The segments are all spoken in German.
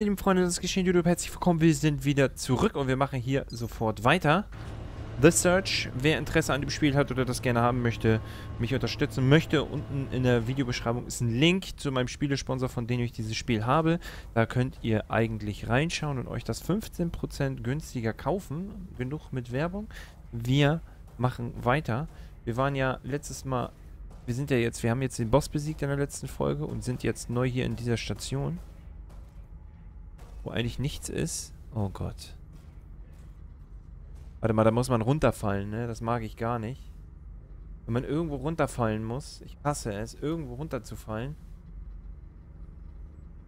Lieben Freunde, das Geschehen YouTube, herzlich willkommen, wir sind wieder zurück und wir machen hier sofort weiter. The Surge, wer Interesse an dem Spiel hat oder das gerne haben möchte, mich unterstützen möchte, unten in der Videobeschreibung ist ein Link zu meinem Spielesponsor, von dem ich dieses Spiel habe. Da könnt ihr eigentlich reinschauen und euch das 15% günstiger kaufen. Genug mit Werbung. Wir machen weiter. Wir waren ja letztes Mal, wir haben jetzt den Boss besiegt in der letzten Folge und sind jetzt neu hier in dieser Station, wo eigentlich nichts ist. Oh Gott. Warte mal, da muss man runterfallen, ne? Das mag ich gar nicht. Wenn man irgendwo runterfallen muss, ich hasse es, irgendwo runterzufallen.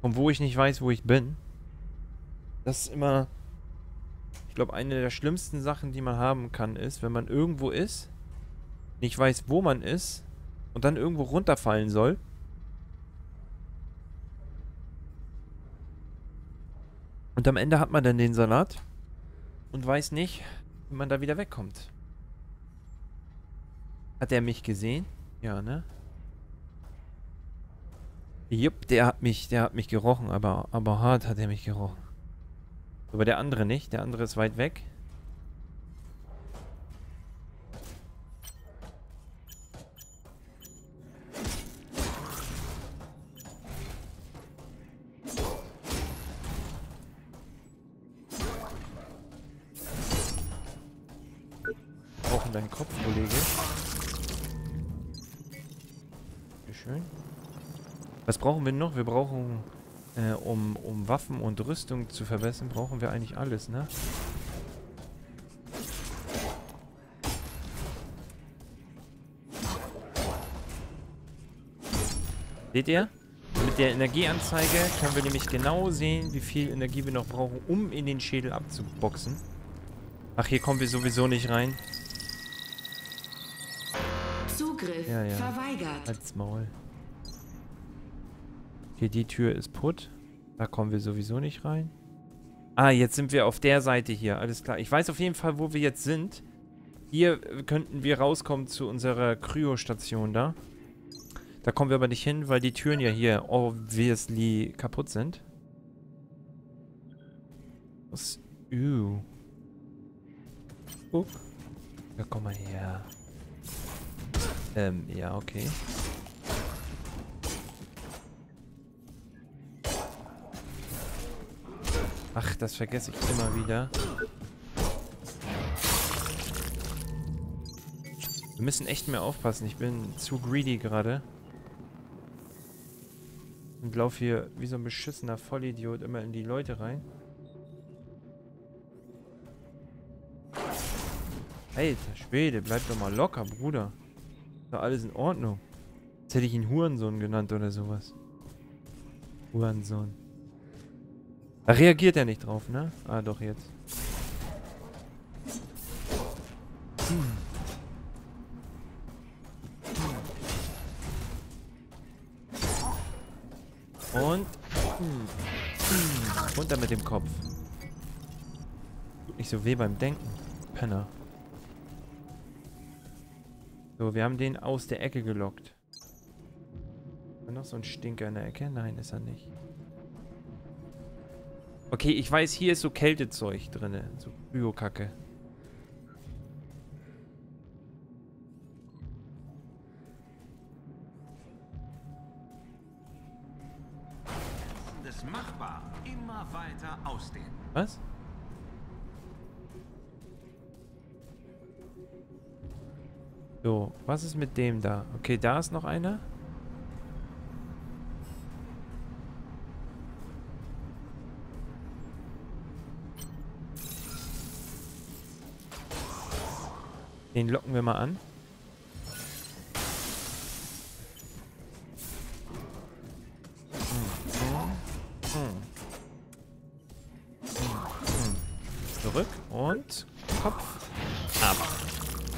Und wo ich nicht weiß, wo ich bin. Das ist immer, ich glaube, eine der schlimmsten Sachen, die man haben kann, ist, wenn man irgendwo ist, nicht weiß, wo man ist und dann irgendwo runterfallen soll. Und am Ende hat man dann den Salat und weiß nicht, wie man da wieder wegkommt. Hat er mich gesehen? Ja, ne? Jupp, der hat mich gerochen, aber hart hat er mich gerochen. Aber der andere nicht, der andere ist weit weg. Deinen Kopf, Kollege. Sehr schön. Was brauchen wir noch? Wir brauchen, um Waffen und Rüstung zu verbessern, brauchen wir eigentlich alles, ne? Seht ihr? Mit der Energieanzeige können wir nämlich genau sehen, wie viel Energie wir noch brauchen, um in den Schädel abzuboxen. Ach, hier kommen wir sowieso nicht rein. Ja, ja. Verweigert. Als Maul. Hier, die Tür ist putt. Da kommen wir sowieso nicht rein. Ah, jetzt sind wir auf der Seite hier. Alles klar. Ich weiß auf jeden Fall, wo wir jetzt sind. Hier könnten wir rauskommen zu unserer Creo-Station da. Da kommen wir aber nicht hin, weil die Türen ja hier obviously kaputt sind. Was? Oh. Ja, komm mal her. Ja, okay. Ach, das vergesse ich immer wieder. Wir müssen echt mehr aufpassen. Ich bin zu greedy gerade. Und laufe hier wie so ein beschissener Vollidiot immer in die Leute rein. Alter Schwede, bleib doch mal locker, Bruder. War alles in Ordnung. Jetzt hätte ich ihn Hurensohn genannt oder sowas. Hurensohn. Da reagiert er nicht drauf, ne? Ah, doch jetzt. Und runter mit dem Kopf. Tut nicht so weh beim Denken. Penner. So, wir haben den aus der Ecke gelockt. Ist da noch so ein Stinker in der Ecke? Nein, ist er nicht. Okay, ich weiß, hier ist so Kältezeug drin. So Bio-Kacke. Das machbar. Immer weiter ausdehnen. Was? So, was ist mit dem da? Okay, da ist noch einer. Den locken wir mal an. Zurück und Kopf. Aber.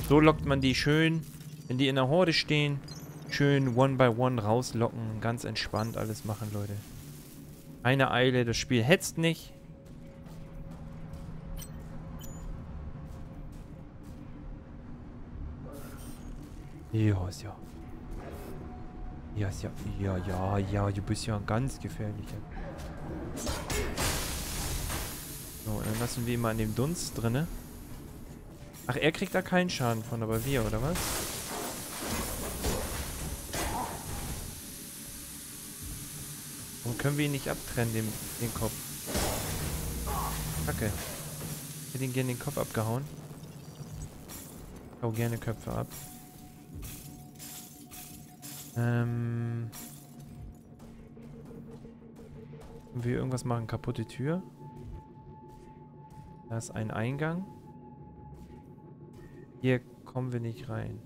So lockt man die schön, wenn die in der Horde stehen, schön one by one rauslocken, ganz entspannt alles machen, Leute. Keine Eile, das Spiel hetzt nicht. Ja, ja. Ja, ja, ja, ja, ja, du bist ja ein ganz gefährlicher. lassen wir ihn mal in dem Dunst drinne. Ach, er kriegt da keinen Schaden von, aber wir, oder was? Warum können wir ihn nicht abtrennen, den Kopf? Kacke. Ich hätte ihn gerne den Kopf abgehauen. Ich hau gerne Köpfe ab. Können wir irgendwas machen? Kaputte Tür. Da ist ein Eingang. Hier kommen wir nicht rein.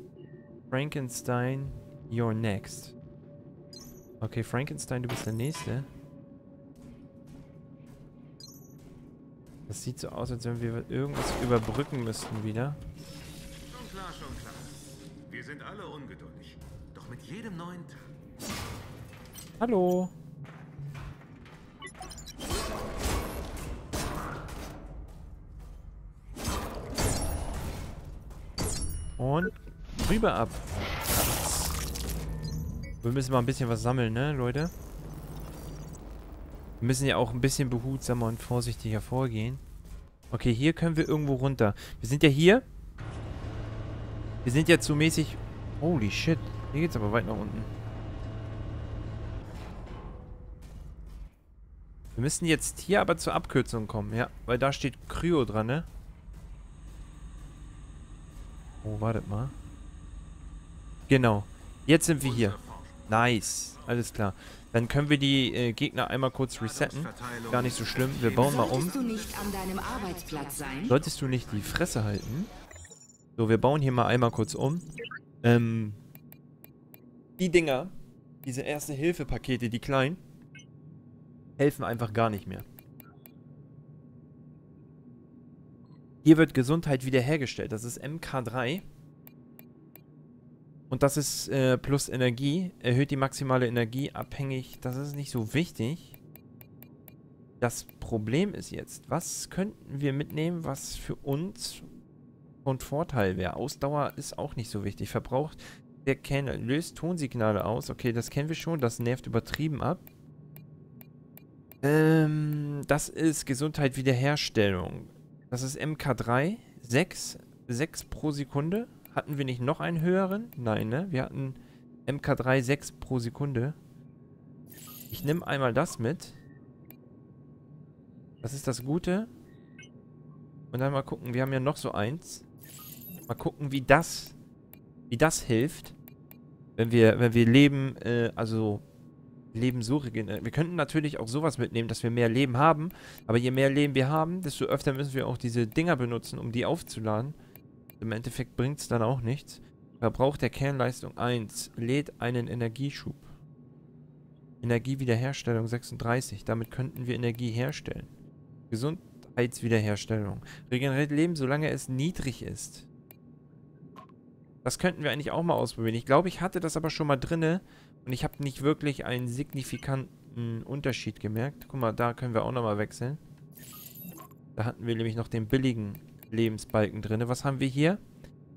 Frankenstein, you're next. Okay, Frankenstein, du bist der Nächste. Das sieht so aus, als wenn wir irgendwas überbrücken müssten wieder. Schon klar, schon klar. Wir sind alle ungeduldig. Doch mit jedem neuen Tag. Hallo. Und rüber ab. Wir müssen mal ein bisschen was sammeln, ne, Leute? Wir müssen ja auch ein bisschen behutsamer und vorsichtiger vorgehen. Okay, hier können wir irgendwo runter. Wir sind ja hier. Wir sind ja zu mäßig... Holy shit. Hier geht's aber weit nach unten. Wir müssen jetzt hier aber zur Abkürzung kommen, ja. Weil da steht Creo dran, ne? Oh, wartet mal. Genau. Jetzt sind wir hier. Nice. Alles klar. Dann können wir die Gegner einmal kurz resetten. Gar nicht so schlimm. Wir bauen mal um. Solltest du nicht an deinem Arbeitsplatz sein? Solltest du nicht die Fresse halten? So, wir bauen hier mal einmal kurz um. Die Dinger, diese Erste-Hilfe-Pakete, die kleinen, helfen einfach gar nicht mehr. Hier wird Gesundheit wiederhergestellt. Das ist MK3. Und das ist plus Energie. Erhöht die maximale Energie abhängig. Das ist nicht so wichtig. Das Problem ist jetzt, was könnten wir mitnehmen, was für uns von Vorteil wäre? Ausdauer ist auch nicht so wichtig. Verbraucht der Kernel. Löst Tonsignale aus. Okay, das kennen wir schon. Das nervt übertrieben ab. Das ist Gesundheit Wiederherstellung. Das ist MK3, 6 pro Sekunde. Hatten wir nicht noch einen höheren? Nein, ne? Wir hatten MK3, 6 pro Sekunde. Ich nehme einmal das mit. Das ist das Gute. Und dann mal gucken, wir haben ja noch so eins. Mal gucken, wie das hilft. Wenn wir Leben, also... Leben so regenerieren. Wir könnten natürlich auch sowas mitnehmen, dass wir mehr Leben haben, aber je mehr Leben wir haben, desto öfter müssen wir auch diese Dinger benutzen, um die aufzuladen. Im Endeffekt bringt es dann auch nichts. Verbrauch der Kernleistung 1. Lädt einen Energieschub. Energiewiederherstellung 36. Damit könnten wir Energie herstellen. Gesundheitswiederherstellung. Regeneriert Leben, solange es niedrig ist. Das könnten wir eigentlich auch mal ausprobieren. Ich glaube, ich hatte das aber schon mal drinne. Und ich habe nicht wirklich einen signifikanten Unterschied gemerkt. Guck mal, da können wir auch nochmal wechseln. Da hatten wir nämlich noch den billigen Lebensbalken drin. Was haben wir hier?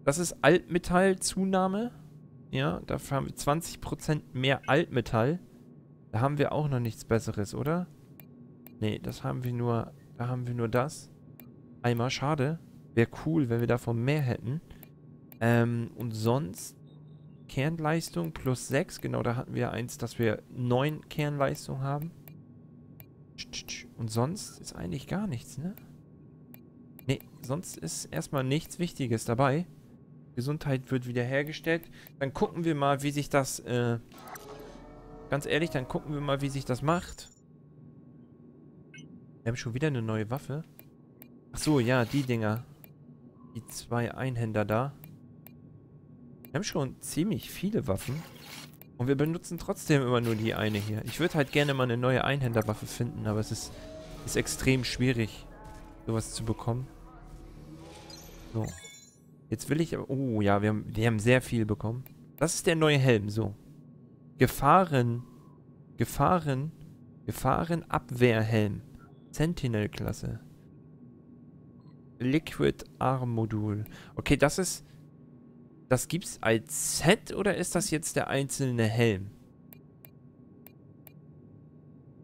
Das ist Altmetall-Zunahme. Ja, dafür haben wir 20% mehr Altmetall. Da haben wir auch noch nichts Besseres, oder? Nee, das haben wir nur... Da haben wir nur das. Einmal, schade. Wäre cool, wenn wir davon mehr hätten. Und sonst... Kernleistung plus 6. Genau, da hatten wir eins, dass wir 9 Kernleistung haben. Und sonst ist eigentlich gar nichts, ne? Ne, sonst ist erstmal nichts Wichtiges dabei. Gesundheit wird wiederhergestellt. Dann gucken wir mal, wie sich das, ganz ehrlich, dann gucken wir mal, wie sich das macht. Wir haben schon wieder eine neue Waffe. Ach so, ja, die Dinger. Die zwei Einhänder da. Wir haben schon ziemlich viele Waffen. Und wir benutzen trotzdem immer nur die eine hier. Ich würde halt gerne mal eine neue Einhänderwaffe finden, aber es ist extrem schwierig, sowas zu bekommen. So. Jetzt will ich aber... Oh ja, wir haben sehr viel bekommen. Das ist der neue Helm, so. Gefahrenabwehrhelm. Sentinel-Klasse. Liquid Arm-Modul. Okay, das ist... Das gibt's als Set oder ist das jetzt der einzelne Helm?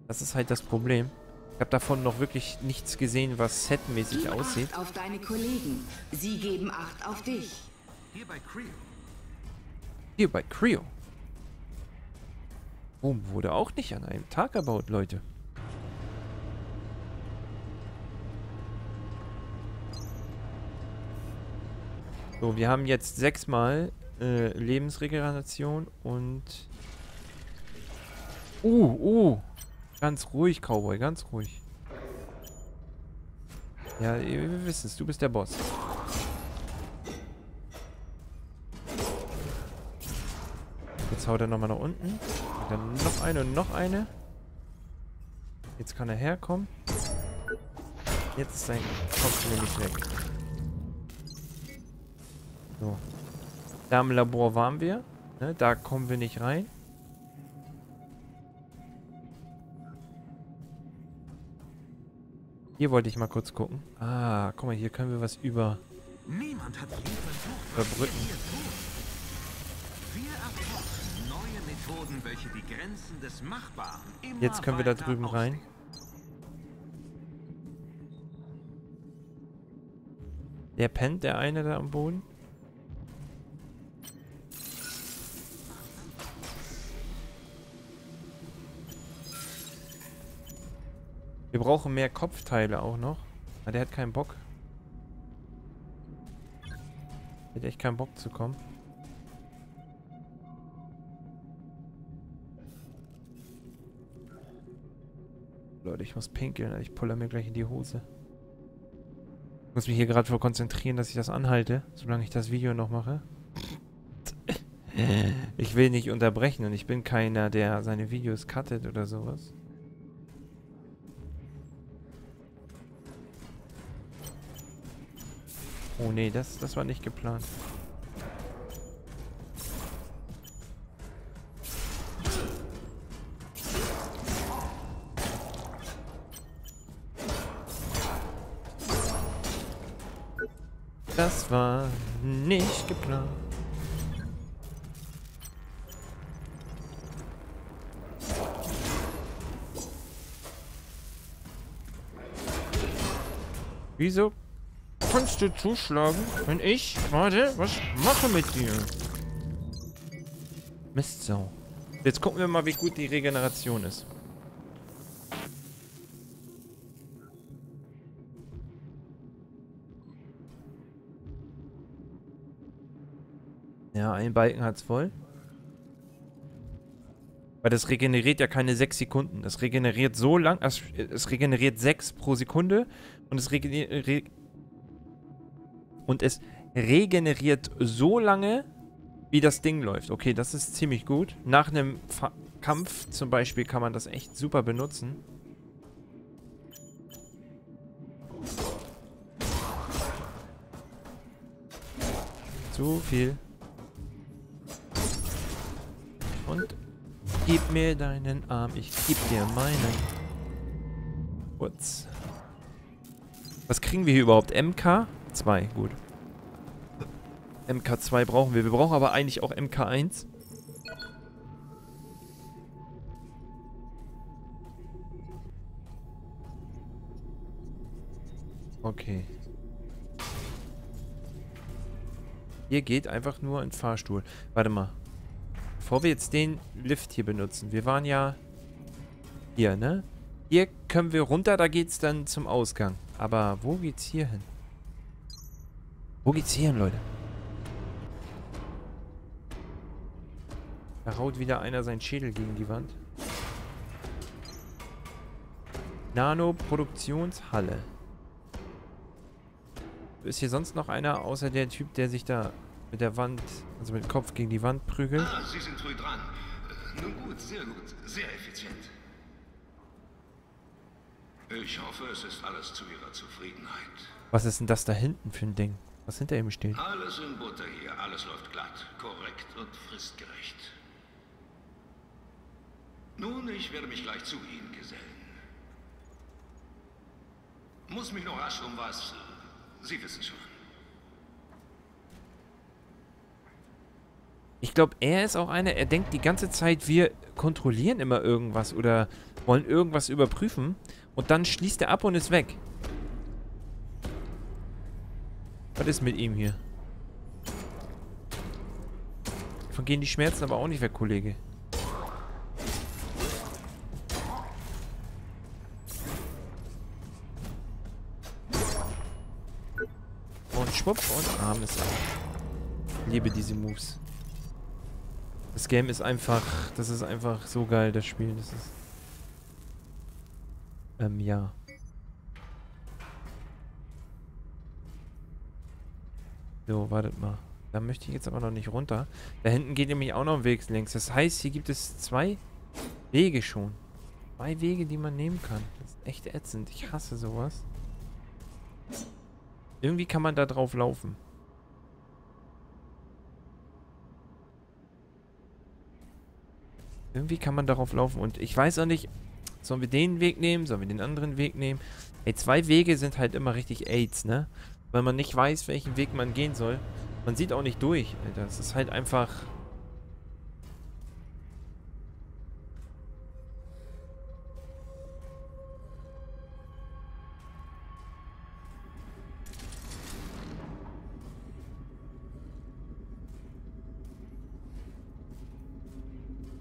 Das ist halt das Problem. Ich habe davon noch wirklich nichts gesehen, was setmäßig Gib aussieht. Acht auf deine Kollegen. Sie geben Acht auf dich. Hier bei Creo. Hier bei Creo. Boom, wurde auch nicht an einem Tag erbaut, Leute. So, wir haben jetzt 6-mal Lebensregeneration und... Ganz ruhig, Cowboy, ganz ruhig. Ja, wir wissen es, du bist der Boss. Jetzt haut er nochmal nach unten. Dann noch eine und noch eine. Jetzt kann er herkommen. Jetzt ist sein Kopf nämlich weg. So. Da im Labor waren wir. Ne, da kommen wir nicht rein. Hier wollte ich mal kurz gucken. Ah, guck mal, hier können wir was über... Niemand hat verbrücken. Jetzt können wir da drüben rein. Der pennt, der eine da am Boden. Wir brauchen mehr Kopfteile auch noch. Ah, der hat keinen Bock. Der hat echt keinen Bock zu kommen. Leute, ich muss pinkeln. Ich pulle mir gleich in die Hose. Ich muss mich hier gerade vor konzentrieren, dass ich das anhalte, solange ich das Video noch mache. Ich will nicht unterbrechen und ich bin keiner, der seine Videos cuttet oder sowas. Oh nee, das war nicht geplant. Das war nicht geplant. Wieso? Kannst du zuschlagen, wenn ich gerade was mache mit dir? Mist, so. Jetzt gucken wir mal, wie gut die Regeneration ist. Ja, ein Balken hat's voll. Weil das regeneriert ja keine 6 Sekunden. Das regeneriert so lang, es regeneriert 6 pro Sekunde und es regeneriert... Und es regeneriert so lange, wie das Ding läuft. Okay, das ist ziemlich gut. Nach einem Kampf zum Beispiel kann man das echt super benutzen. Zu viel. Und gib mir deinen Arm, ich geb dir meinen. Kurz. Was kriegen wir hier überhaupt? MK? 2, gut. MK2 brauchen wir. Wir brauchen aber eigentlich auch MK1. Okay. Hier geht einfach nur ein Fahrstuhl. Warte mal. Bevor wir jetzt den Lift hier benutzen. Wir waren ja hier, ne? Hier können wir runter, da geht's dann zum Ausgang. Aber wo geht's hier hin? Wo geht's hier hin, Leute? Da haut wieder einer seinen Schädel gegen die Wand. Nanoproduktionshalle. Ist hier sonst noch einer, außer der Typ, der sich da mit der Wand, also mit dem Kopf gegen die Wand prügelt? Ah, Sie sind früh dran. Nun gut, sehr effizient. Ich hoffe, es ist alles zu Ihrer Zufriedenheit. Was ist denn das da hinten für ein Ding? Was hinter ihm steht? Alles in Butter hier, alles läuft glatt, korrekt und fristgerecht. Nun, ich werde mich gleich zu Ihnen gesellen. Muss mich noch rasch um was... Sie wissen schon. Ich glaube, er ist auch einer, er denkt die ganze Zeit, wir kontrollieren immer irgendwas oder wollen irgendwas überprüfen. Und dann schließt er ab und ist weg. Was ist mit ihm hier? Davon gehen die Schmerzen aber auch nicht weg, Kollege. Und schwupp und Arm ist ab. Ich liebe diese Moves. Das Game ist einfach, das ist einfach so geil, das Spiel, das ist... ja. So, wartet mal. Da möchte ich jetzt aber noch nicht runter. Da hinten geht nämlich auch noch ein Weg links. Das heißt, hier gibt es zwei Wege schon. Zwei Wege, die man nehmen kann. Das ist echt ätzend. Ich hasse sowas. Irgendwie kann man da drauf laufen. Irgendwie kann man darauf laufen und ich weiß auch nicht, sollen wir den Weg nehmen, sollen wir den anderen Weg nehmen? Ey, zwei Wege sind halt immer richtig AIDS, ne? Weil man nicht weiß, welchen Weg man gehen soll. Man sieht auch nicht durch, Alter. Es ist halt einfach...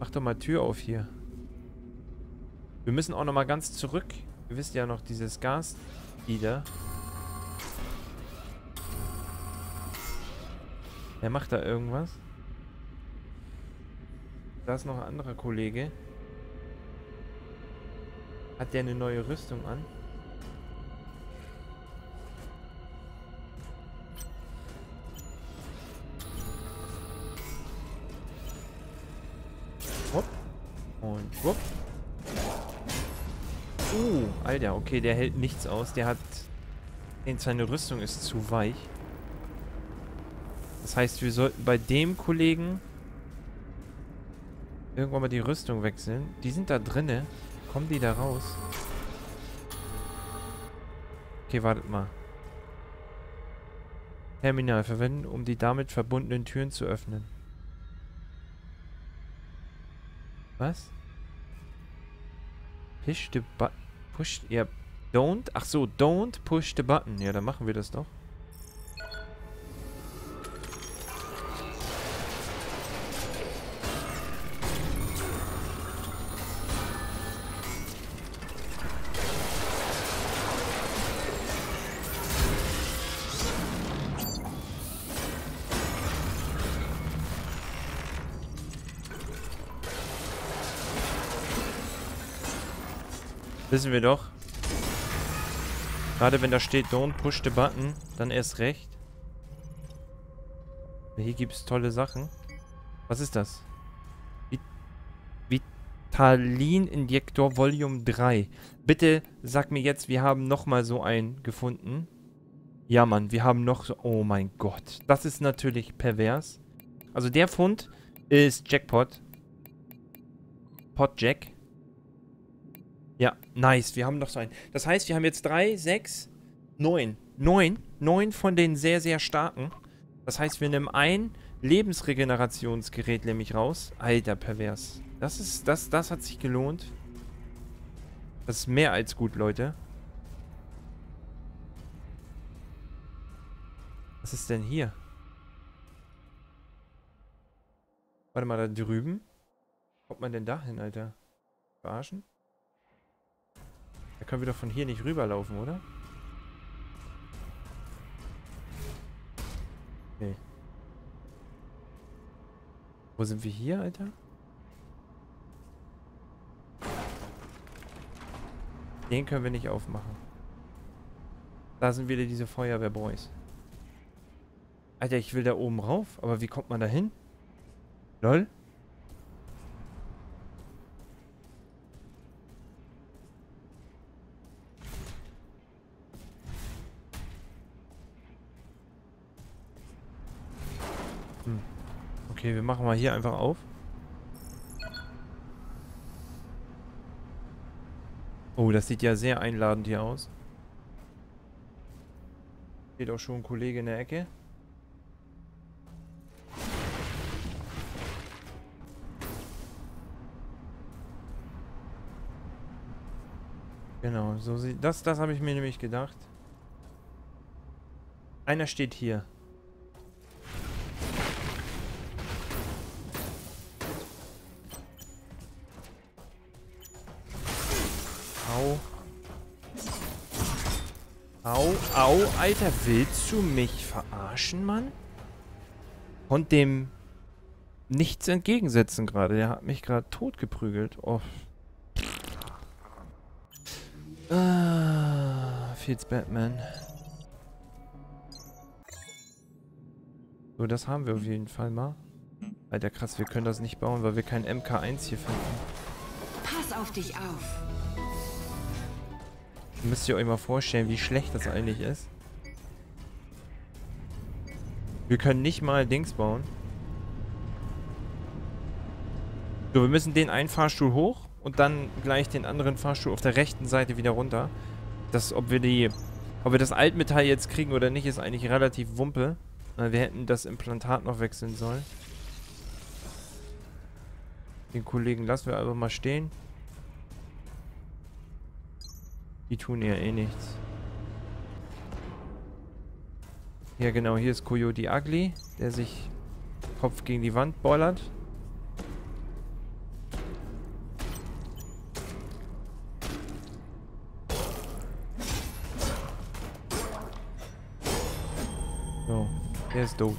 Mach doch mal Tür auf hier. Wir müssen auch noch mal ganz zurück. Ihr wisst ja noch, dieses Gas wieder. Wer macht da irgendwas? Da ist noch ein anderer Kollege. Hat der eine neue Rüstung an? Und wupp. Alter, okay, der hält nichts aus. Der hat... Seine Rüstung ist zu weich. Das heißt, wir sollten bei dem Kollegen irgendwann mal die Rüstung wechseln. Die sind da drinne. Kommen die da raus? Okay, wartet mal. Terminal verwenden, um die damit verbundenen Türen zu öffnen. Was? Push the button. Push, ja, don't. Ach so, don't push the button. Ja, dann machen wir das doch. Wissen wir doch. Gerade wenn da steht, don't push the button, dann erst recht. Hier gibt es tolle Sachen. Was ist das? Vitalininjektor Volume 3. Bitte sag mir jetzt, wir haben nochmal so einen gefunden. Ja, Mann, wir haben noch so... Oh mein Gott. Das ist natürlich pervers. Also der Fund ist Jackpot. Podjack. Ja, nice. Wir haben noch so einen. Das heißt, wir haben jetzt 3, 6, 9. 9 von den sehr, sehr starken. Das heißt, wir nehmen ein Lebensregenerationsgerät nämlich raus. Alter, pervers. Das ist, das hat sich gelohnt. Das ist mehr als gut, Leute. Was ist denn hier? Warte mal, da drüben. Wie kommt man denn da hin, Alter? Verarschen? Da können wir doch von hier nicht rüberlaufen, oder? Nee. Wo sind wir hier, Alter? Den können wir nicht aufmachen. Da sind wieder diese Feuerwehrboys. Alter, ich will da oben rauf. Aber wie kommt man da hin? Lol. Okay, wir machen mal hier einfach auf. Oh, das sieht ja sehr einladend hier aus. Steht auch schon ein Kollege in der Ecke. Genau, so sieht das. Das habe ich mir nämlich gedacht. Einer steht hier. Au. Au, au, Alter, willst du mich verarschen, Mann? Und dem nichts entgegensetzen gerade. Der hat mich gerade tot geprügelt. Oh. Feels Batman. So, das haben wir auf jeden Fall mal. Alter, krass, wir können das nicht bauen, weil wir kein MK1 hier finden. Pass auf dich auf! Müsst ihr euch mal vorstellen, wie schlecht das eigentlich ist. Wir können nicht mal Dings bauen. So, wir müssen den einen Fahrstuhl hoch und dann gleich den anderen Fahrstuhl auf der rechten Seite wieder runter. Das, ob wir das Altmetall jetzt kriegen oder nicht, ist eigentlich relativ Wumpe. Wir hätten das Implantat noch wechseln sollen. Den Kollegen lassen wir einfach mal stehen. Die tun ja eh nichts. Ja genau, hier ist Coyote Ugly, der sich Kopf gegen die Wand bollert. So, der ist tot.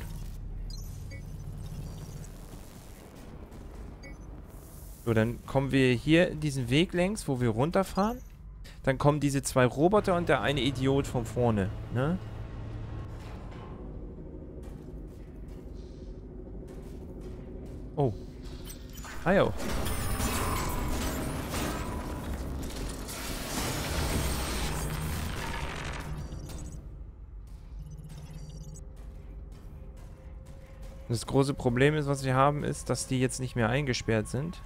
So, dann kommen wir hier diesen Weg längs, wo wir runterfahren. Dann kommen diese zwei Roboter und der eine Idiot von vorne, ne? Oh. Ajo. Das große Problem ist, was wir haben, ist, dass die jetzt nicht mehr eingesperrt sind.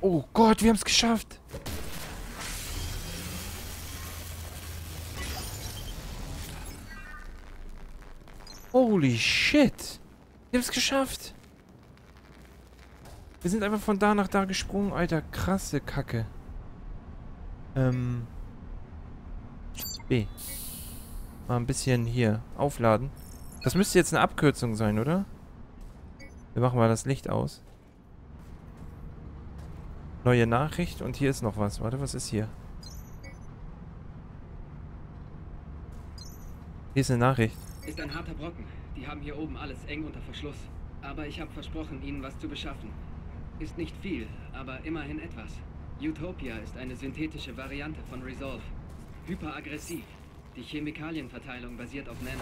Oh Gott, wir haben es geschafft. Holy shit. Wir haben es geschafft. Wir sind einfach von da nach da gesprungen. Alter, krasse Kacke. B. Mal ein bisschen hier aufladen. Das müsste jetzt eine Abkürzung sein, oder? Wir machen mal das Licht aus. Neue Nachricht und hier ist noch was. Warte, was ist hier? Hier ist eine Nachricht. Ist ein harter Brocken. Die haben hier oben alles eng unter Verschluss. Aber ich habe versprochen, ihnen was zu beschaffen. Ist nicht viel, aber immerhin etwas. Utopia ist eine synthetische Variante von Resolve. Hyperaggressiv. Die Chemikalienverteilung basiert auf Nanites.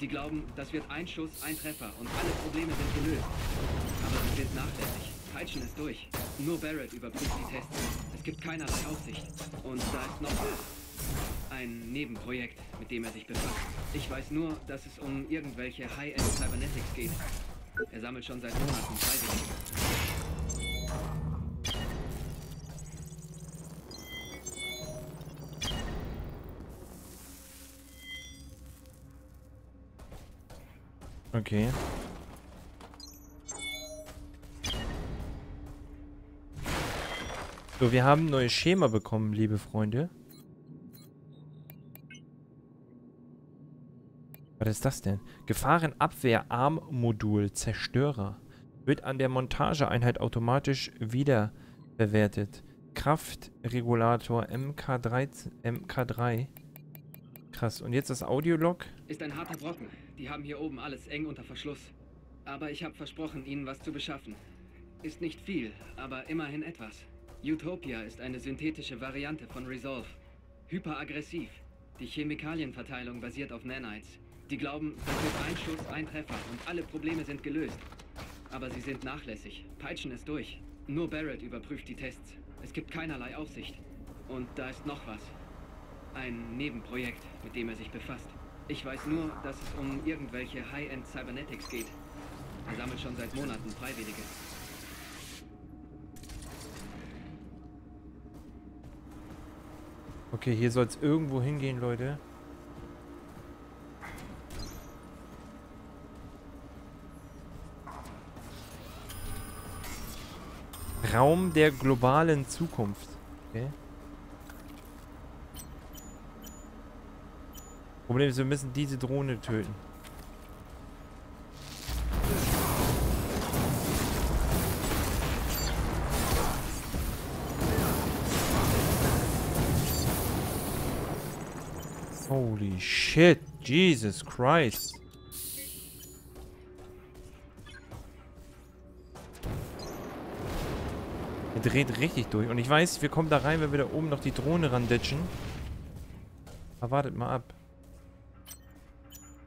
Die glauben, das wird ein Schuss, ein Treffer und alle Probleme sind gelöst. Aber sie sind nachlässig. Peitschen ist durch. Nur Barrett überprüft die Tests. Es gibt keinerlei Aufsicht. Und da ist noch ein Nebenprojekt, mit dem er sich befasst. Ich weiß nur, dass es um irgendwelche High-End Cybernetics geht. Er sammelt schon seit Monaten Freiwillige. Okay. So, wir haben ein neues Schema bekommen, liebe Freunde. Was ist das denn? Gefahrenabwehrarmmodul Zerstörer. Wird an der Montageeinheit automatisch wiederverwertet. Kraftregulator MK3. Krass. Und jetzt das Audiolog. Ist ein harter Brocken. Die haben hier oben alles eng unter Verschluss. Aber ich habe versprochen, ihnen was zu beschaffen. Ist nicht viel, aber immerhin etwas. Utopia ist eine synthetische Variante von Resolve. Hyperaggressiv. Die Chemikalienverteilung basiert auf Nanites. Die glauben, das wird ein Schuss, ein Treffer und alle Probleme sind gelöst. Aber sie sind nachlässig. Peitschen ist durch. Nur Barrett überprüft die Tests. Es gibt keinerlei Aufsicht. Und da ist noch was. Ein Nebenprojekt, mit dem er sich befasst. Ich weiß nur, dass es um irgendwelche High-End Cybernetics geht. Er sammelt schon seit Monaten Freiwillige. Okay, hier soll es irgendwo hingehen, Leute. Raum der globalen Zukunft. Okay. Problem ist, wir müssen diese Drohne töten. Holy shit, Jesus Christ. Er dreht richtig durch. Und ich weiß, wir kommen da rein, wenn wir da oben noch die Drohne randitschen. Aber wartet mal ab.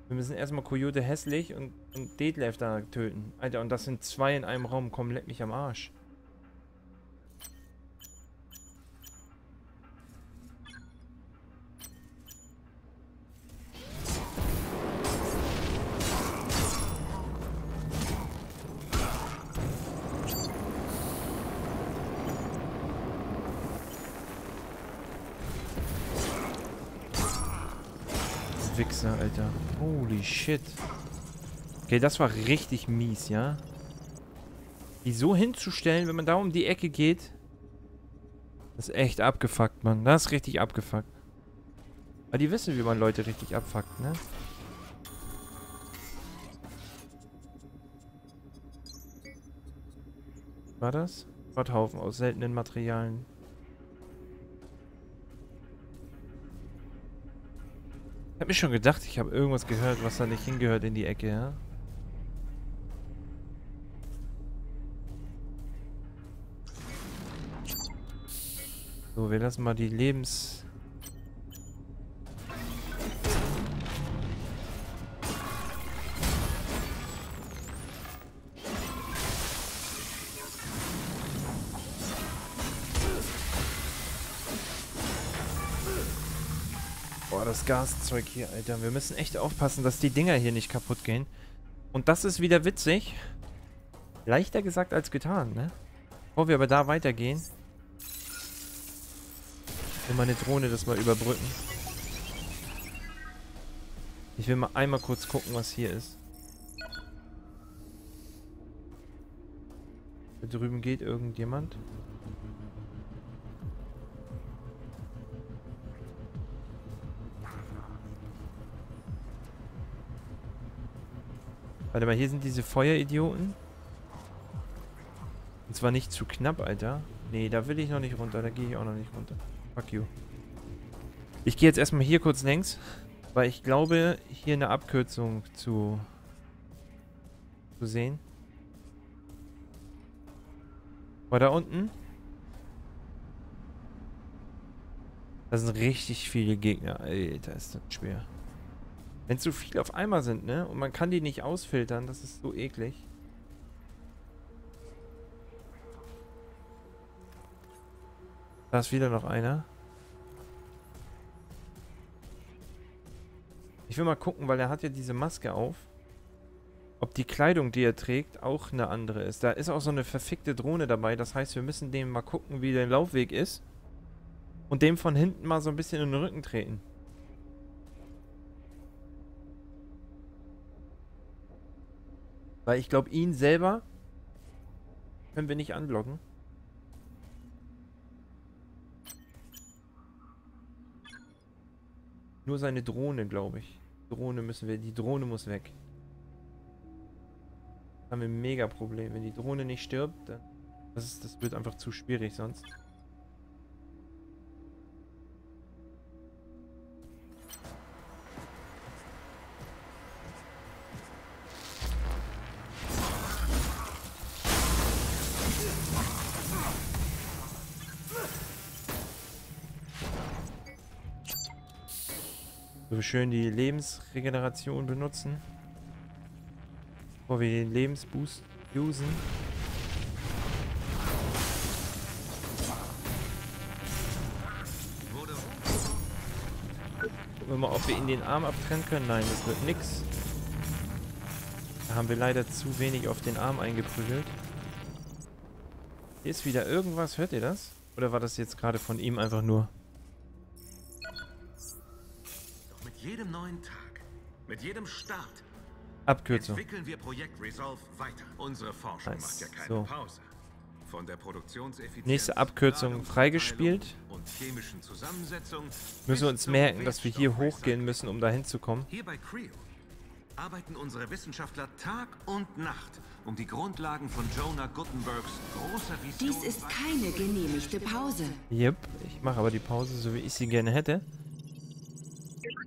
Wir müssen erstmal Coyote hässlich und Detlef da töten. Alter, und das sind zwei in einem Raum. Komm, leck mich am Arsch. Wichser, Alter. Holy shit. Okay, das war richtig mies, ja? Die so hinzustellen, wenn man da um die Ecke geht, das ist echt abgefuckt, Mann. Das ist richtig abgefuckt. Aber die wissen, wie man Leute richtig abfuckt, ne? War das? Schrotthaufen aus seltenen Materialien. Ich hab mir schon gedacht, ich habe irgendwas gehört, was da nicht hingehört in die Ecke, ja? So, wir lassen mal die Lebens... Das Gaszeug hier, Alter. Wir müssen echt aufpassen, dass die Dinger hier nicht kaputt gehen. Und das ist wieder witzig. Leichter gesagt als getan, ne? Bevor wir aber da weitergehen. Will meine Drohne das mal überbrücken. Ich will mal einmal kurz gucken, was hier ist. Da drüben geht irgendjemand. Warte mal, hier sind diese Feueridioten. Und zwar nicht zu knapp, Alter. Nee, da will ich noch nicht runter. Da gehe ich auch noch nicht runter. Fuck you. Ich gehe jetzt erstmal hier kurz längs. Weil ich glaube, hier eine Abkürzung zu sehen. War da unten? Da sind richtig viele Gegner. Alter, ist das schwer. Wenn zu viele auf einmal sind, ne? Und man kann die nicht ausfiltern, das ist so eklig. Da ist wieder noch einer. Ich will mal gucken, weil er hat ja diese Maske auf. Ob die Kleidung, die er trägt, auch eine andere ist. Da ist auch so eine verfickte Drohne dabei. Das heißt, wir müssen dem mal gucken, wie der Laufweg ist. Und dem von hinten mal so ein bisschen in den Rücken treten. Weil ich glaube, ihn selber können wir nicht anblocken. Nur seine Drohne, glaube ich. Drohne müssen wir, die Drohne muss weg. Da haben wir ein mega Problem. Wenn die Drohne nicht stirbt, dann das wird einfach zu schwierig sonst. Schön die Lebensregeneration benutzen. Bevor wir den Lebensboost usen. Gucken wir mal, ob wir ihn den Arm abtrennen können. Nein, das wird nix. Da haben wir leider zu wenig auf den Arm eingeprügelt. Hier ist wieder irgendwas. Hört ihr das? Oder war das jetzt gerade von ihm einfach nur... jedem neuen Tag, mit jedem Start entwickeln wir Projekt Resolve weiter. Unsere Forschung macht ja keine Pause. Von der Produktionseffizienz, nächste Abkürzung freigespielt. Und chemischen Zusammensetzung müssen wir uns merken, dass wir hier hochgehen müssen, um dahin zu kommen. Hier bei Creo arbeiten unsere Wissenschaftler Tag und Nacht, um die Grundlagen von Johannes Gutenbergs großer Vision. Dies ist keine genehmigte Pause. Yep, ich mache aber die Pause, so wie ich sie gerne hätte.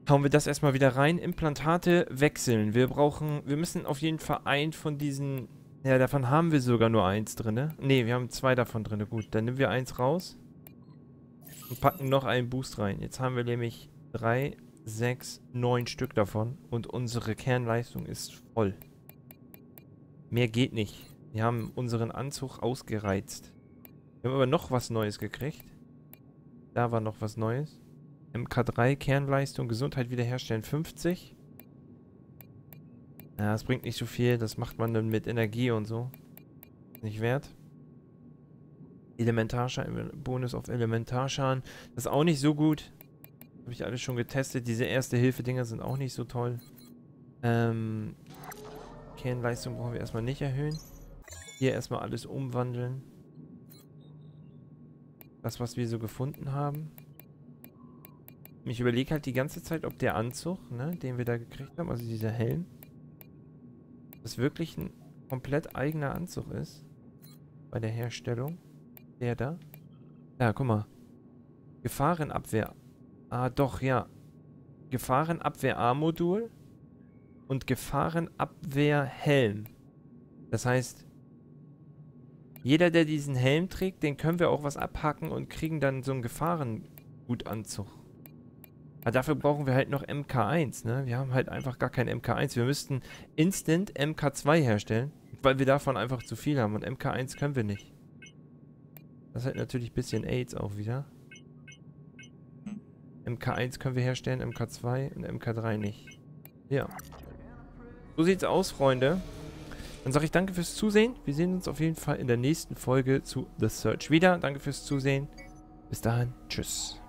Hauen wir das erstmal wieder rein. Implantate wechseln. Wir müssen auf jeden Fall einen von diesen. Ja, davon haben wir sogar nur eins drin, ne? Ne, wir haben zwei davon drin. Gut, dann nehmen wir eins raus und packen noch einen Boost rein. Jetzt haben wir nämlich 3, 6, 9 Stück davon und unsere Kernleistung ist voll. Mehr geht nicht. Wir haben unseren Anzug ausgereizt. Wir haben aber noch was Neues gekriegt. Da war noch was Neues. MK3, Kernleistung, Gesundheit wiederherstellen, 50. Ja, das bringt nicht so viel, das macht man dann mit Energie und so. Nicht wert. Elementarschaden, Bonus auf Elementarschaden. Das ist auch nicht so gut. Habe ich alles schon getestet. Diese Erste-Hilfe-Dinger sind auch nicht so toll. Kernleistung brauchen wir erstmal nicht erhöhen. Hier erstmal alles umwandeln. Das, was wir so gefunden haben. Ich überlege halt die ganze Zeit, ob der Anzug, ne, den wir da gekriegt haben, also dieser Helm, das wirklich ein komplett eigener Anzug ist bei der Herstellung. Der da. Ja, guck mal. Gefahrenabwehr. Ah, doch, ja. Gefahrenabwehr A-Modul und Gefahrenabwehr Helm. Das heißt, jeder, der diesen Helm trägt, den können wir auch was abhacken und kriegen dann so einen Gefahrengutanzug. Aber dafür brauchen wir halt noch MK1, ne? Wir haben halt einfach gar kein MK1. Wir müssten instant MK2 herstellen, weil wir davon einfach zu viel haben. Und MK1 können wir nicht. Das hat natürlich ein bisschen AIDS auch wieder. MK1 können wir herstellen, MK2 und MK3 nicht. Ja. So sieht's aus, Freunde. Dann sage ich danke fürs Zusehen. Wir sehen uns auf jeden Fall in der nächsten Folge zu The Surge wieder. Danke fürs Zusehen. Bis dahin. Tschüss.